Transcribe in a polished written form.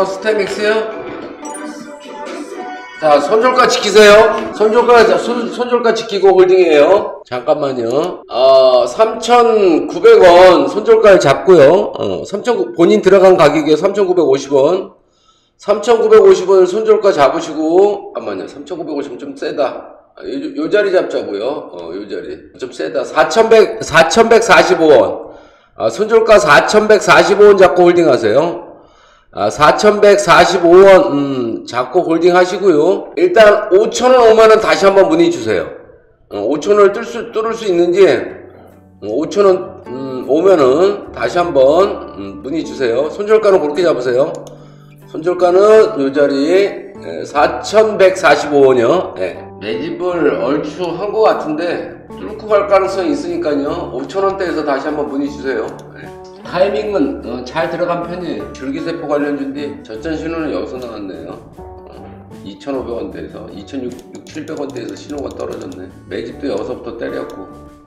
프로스테믹스요. 자, 손절가 지키세요. 손절가 지키고 홀딩해요. 잠깐만요. 3,900원 손절가를 잡고요. 본인 들어간 가격이에요. 3,950원. 3,950원을 손절가 잡으시고, 잠깐만요. 3,950원 좀 세다. 요 자리 잡자고요. 요 자리. 좀 세다. 4,145원. 손절가 4,145원 잡고 홀딩하세요. 4,145원 잡고 홀딩 하시고요. 일단 5,000원 오면은 다시 한번 문의 주세요. 5,000원을 뚫을 수 있는지 5,000원 오면은 다시 한번 문의 주세요. 손절가는 그렇게 잡으세요. 손절가는 요 자리 4,145원이요. 네. 매집을 얼추 한 것 같은데 뚫고 갈 가능성이 있으니까요. 5,000원대에서 다시 한번 문의 주세요. 네. 타이밍은 잘 들어간 편이에요. 줄기세포 관련주인데 저점 신호는 여기서 나왔네요. 2,500원대에서 2,600원대에서 신호가 떨어졌네. 매집도 여기서부터 때렸고